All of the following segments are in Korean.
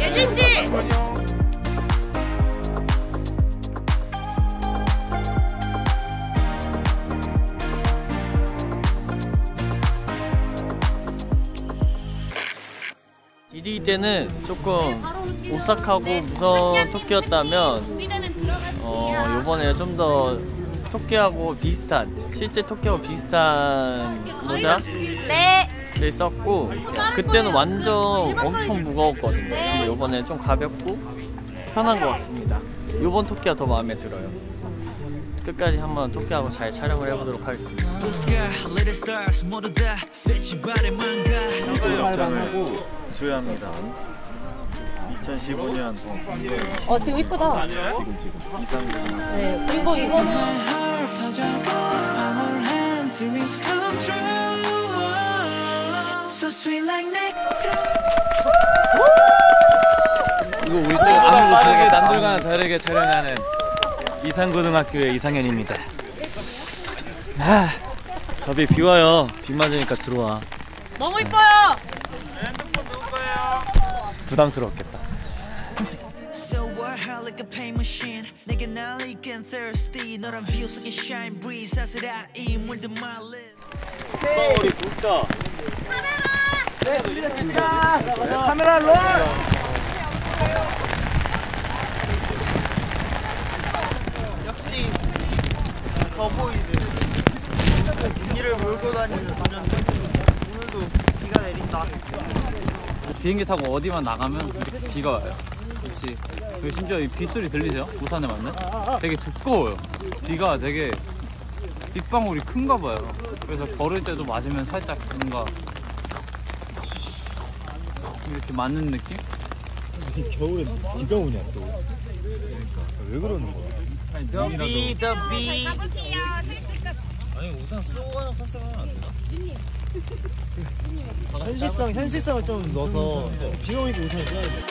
예진 씨. DD 때는 조금 오싹하고 무서운 토끼였다면 이번에 좀 더 토끼하고 비슷한, 실제 토끼하고 비슷한 모자를 썼고, 그때는 완전 엄청 무거웠거든요. 근데 이번에 좀 가볍고 편한 것 같습니다. 이번 토끼가 더 마음에 들어요. 끝까지 한번 토끼하고 잘 촬영을 해보도록 하겠습니다. 이번 영상을 수여합니다. 2015년 지금 이쁘다. 지금 네, 그리고 이거 우리 또 아무도 다르게 남들과 다르게 촬영하는 이산고등학교의 이상현입니다. 아, 밥이 비 와요. 비 맞으니까 들어와. 너무 이뻐요. 핸드폰 누구 거예요? 부담스럽겠다. 우리 붓다. 카메라. 카메라 롤. 역시 더 보이즈. 비를 몰고 다니는 소년들. 오늘도 비가 내린다. 비행기 타고 어디만 나가면 비가 와요. 그렇지. 심지어 이 빗소리 들리세요? 부산에 맞는? 되게 두꺼워요. 비가 되게 빗방울이 큰가 봐요. 그래서 걸을 때도 맞으면 살짝 뭔가 이렇게 맞는 느낌? 겨울에 비가 오냐 또. 그러니까 왜 그러는 거야? 아니 더비 더비. 아니 우산 쓰고 가는 컨셉 하면 안 되나? 현실성을 좀 넣어서 비가 오니까 우산을 써야 돼.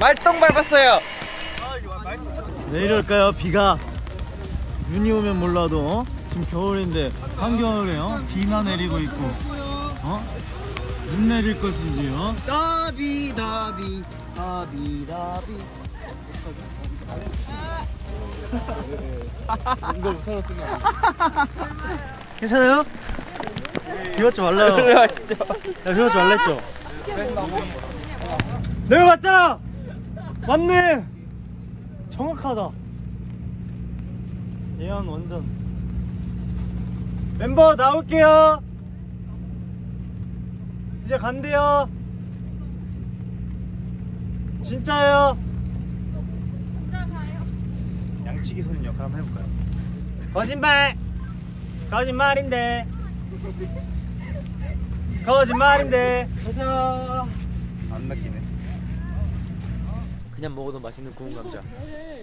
말똥 밟았어요. 왜 이럴까요? 비가 눈이 오면 몰라도 지금 겨울인데 한겨울에 비나 내리고 있고 눈 내릴 것인지 다비 다비 다비 다비 이거 무서워 쓰면 안 돼. 괜찮아요? 비 맞지 말라요. 비 맞지 말라 했죠? 내가 맞잖아! 맞네! 정확하다. 예언 완전. 멤버 나올게요. 이제 간대요. 진짜예요. 진짜 가요. 양치기 소년 역할 한번 해볼까요? 거짓말! 거짓말인데. 거짓말인데. 가자. 안 낚이네. 그냥 먹어도 맛있는 구운 감자. 배를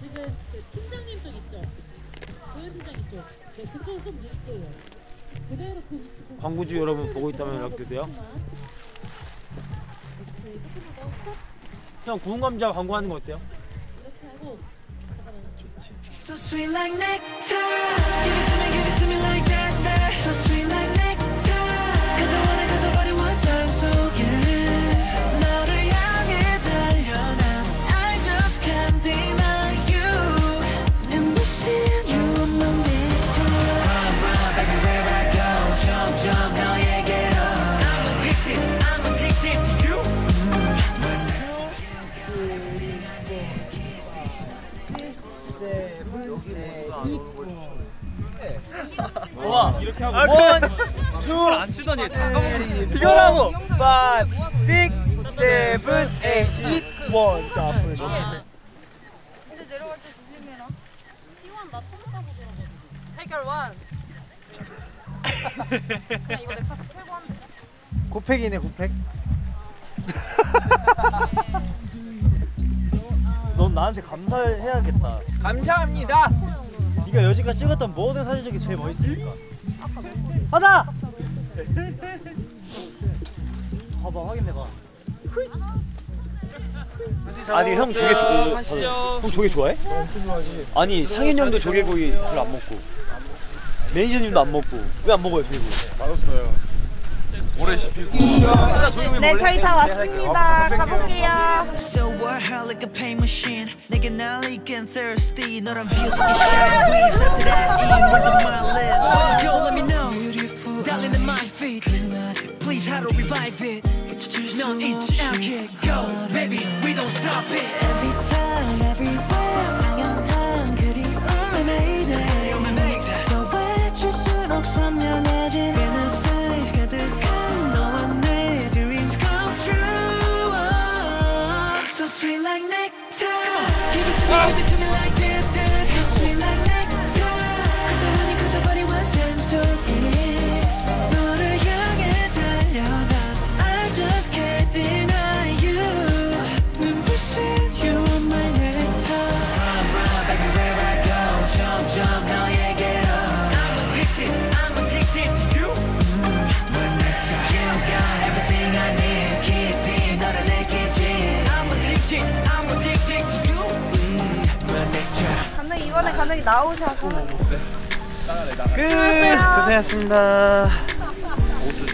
지금 팀장님 쪽 있죠? 부회팀장 있죠? 네, 그쪽으로 좀 밀게요. 그대로 그 광고주 여러분 보고 있다면 연락주세요. 형 구운 감자 광고하는 거 어때요? 이렇게 하고 좋지. So sweet like nectar. Give it to me like that. So sweet like nectar. 'Cause I wanna, 'cause nobody wants us so yeah. 와 이렇게 하고 1, 2 안 치더니 다 까먹었네. 이거라고 5, 6, 7, 8, 9, 1 더블. 근데 내려갈 때 조심해라. T1 나 처음 타보더라고. 해결 1 그냥 이거 넥타 틀고 하면 되나? 고팩이네 고팩. 넌 나한테 감사해야겠다. 감사합니다. 네가 여지까지 찍었던 모든 사진 중에 제일 멋있으니까. 하나! 봐봐 확인해봐. 아니 형 조개 형 조개 좋아해? 엄청 좋아하지. 아니 상현 형도 조개구이 별로 안 먹고 매니저님도 안 먹고. 왜 안 먹어요 조개구이? 맛없어요. 오래 씹히고. 네 저희 다 왔습니다. 가볼게요. No, it's out here, go, baby, we don't stop it. Every time, everywhere, 당연한 그리움을 made it. 더 외출수록 선명해진 fantasies 가득한 너와 내 dreams come true. So sweet like nectar. Come on, give it to me like that. So sweet like nectar. Cause I want you, cause your body was sensual. 이번에 감독님 나오셔서 네. 끝! 고생하셨습니다.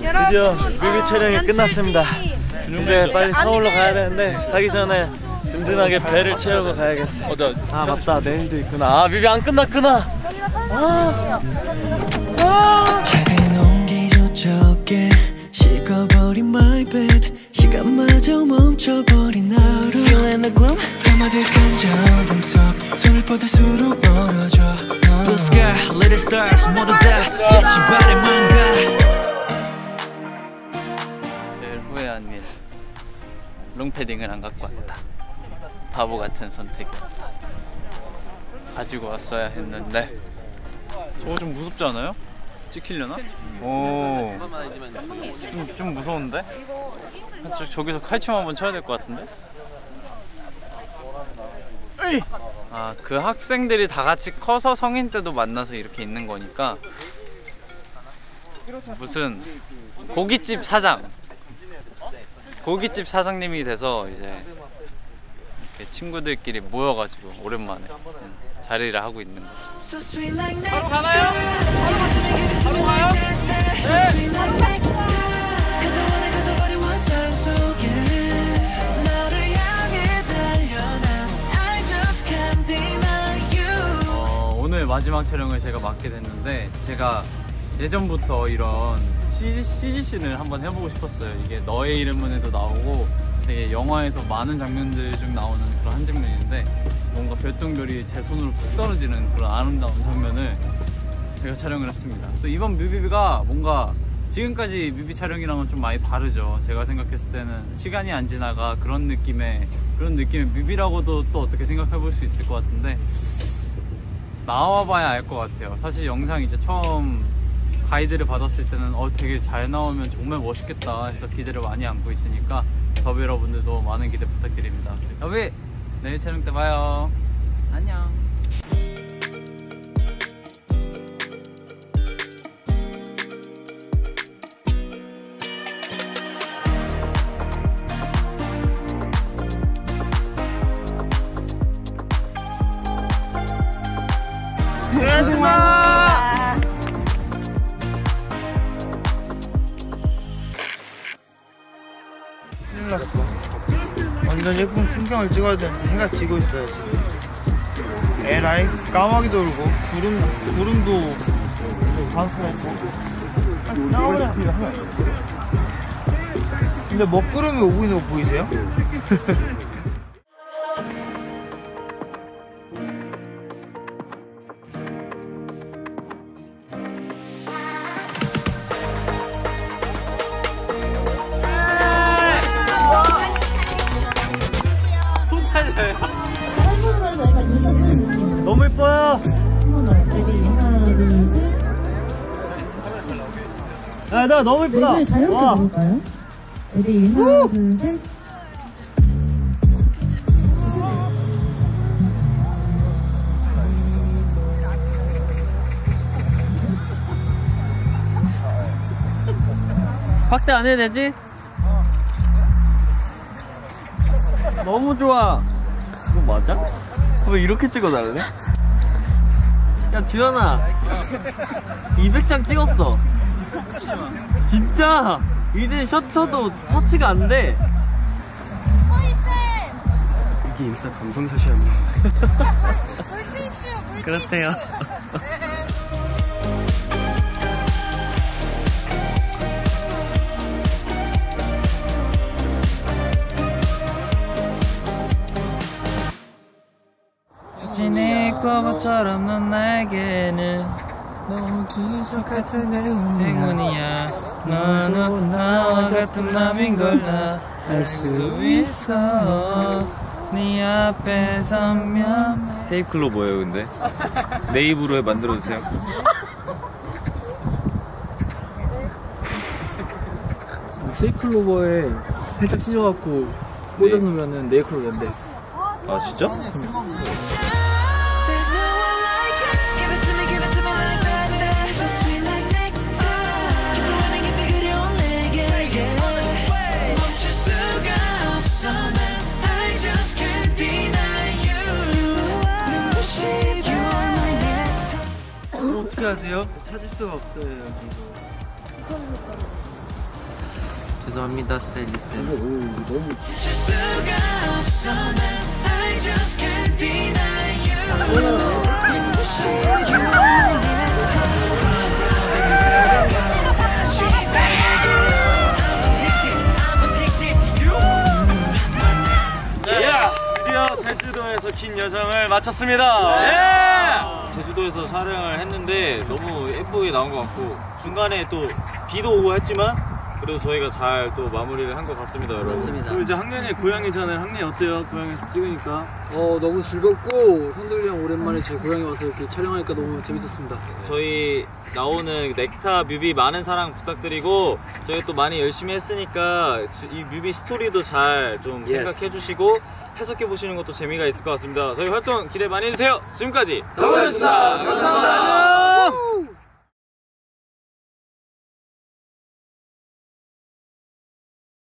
드디어 뮤비 촬영이 끝났습니다. 이제 빨리 서울로 가야 되는데 가기 전에 든든하게 배를 채우고 가야겠어요. 아 맞다 내일도 있구나. 아 뮤비 안 끝났구나. 작은 온기조차 없게 식어버린 my bed 시간마저 멈춰버린 하루 Feeling the gloom 담아들간 저 어둠 속 손을 뻗을수록 멀어져 Blue sky, little stars 모두 다 빛이 바래만 가 제일 후회한 일 롱패딩을 안 갖고 왔다. 바보 같은 선택. 가지고 왔어야 했는데 저거 좀 무섭지 않아요? 찍히려나? 오, 좀 무서운데? 저기서 칼춤 한번 쳐야 될 것 같은데? 으이! 아, 그 학생들이 다 같이 커서 성인 때도 만나서 이렇게 있는 거니까 무슨 고깃집 사장님이 돼서 이제 이렇게 친구들끼리 모여가지고 오랜만에 자리를 하고 있는 거죠. 바로 가나요? 바로 가요? 네! 오늘 마지막 촬영을 제가 맡게 됐는데 제가 예전부터 이런 CG씬을 한번 해보고 싶었어요. 이게 너의 이름은에도 나오고 되게 영화에서 많은 장면들 중 나오는 그런 한 장면인데 뭔가 별똥별이 제 손으로 푹 떨어지는 그런 아름다운 장면을 제가 촬영을 했습니다. 또 이번 뮤비가 뭔가 지금까지 뮤비 촬영이랑은 좀 많이 다르죠. 제가 생각했을 때는 시간이 안 지나가 그런 느낌의 뮤비라고도 또 어떻게 생각해 볼 수 있을 것 같은데 나와봐야 알 것 같아요. 사실 영상 이제 처음 가이드를 받았을 때는 되게 잘 나오면 정말 멋있겠다 해서 기대를 많이 안고 있으니까 더비 여러분들도 많은 기대 부탁드립니다. 더비! 내일 촬영 때 봐요. 안녕. 큰일 났어. 완전 예쁜 풍경을 찍어야 되는데 해가 지고 있어요 지금. 에라이 까마귀도 울고 구름도 반스럽고. 근데 먹구름이 오고 있는 거 보이세요? 너무 예뻐요. 하나, 둘, 셋. 야, 나 너무 예쁘다. 네, 자유롭게 먹을까요? 레디, 하나, 둘, 셋. 확대 안 해도 되지? 너무 좋아. 이거 맞아? 왜 이렇게 찍어달래? 야 주연아 200장 찍었어. 진짜 이제 셔츠도 터치가 안 돼. 이게 인스타 감성샷이었네. 물티슈 물티슈 그렇대요. 유진이 꼬부처럼 넌 나에게는 너무 기적 같은 행운이야. 너는 나와 같은 맘인걸 다 알 수 있어. 네 앞에 서면 테이클로 뭐예요 근데? 내 입으로 만들어주세요. 테이클로버에 살짝 찢어갖고 꽂아놓으면 네이클로버인데. 아 진짜? 하세요? 찾을 수가 없어요 여기. 죄송합니다 스타일리스트. 너무 드디어 제주도에서 긴 여정을 마쳤습니다. 예! 제주도에서 촬영을 했는데 너무 예쁘게 나온 것 같고, 중간에 또 비도 오고 했지만 그래도 저희가 잘 또 마무리를 한 것 같습니다 여러분. 맞습니다. 그리고 이제 학년이 고향이잖아요. 학년이 어때요? 고향에서 찍으니까 너무 즐겁고, 현돌이 형 오랜만에 제 고향에 와서 이렇게 촬영하니까 너무 재밌었습니다. 저희 나오는 넥타 뮤비 많은 사랑 부탁드리고, 저희가 또 많이 열심히 했으니까 이 뮤비 스토리도 잘 좀 생각해 주시고 해석해 보시는 것도 재미가 있을 것 같습니다. 저희 활동 기대 많이 해주세요. 지금까지 더 보였습니다. 감사합니다.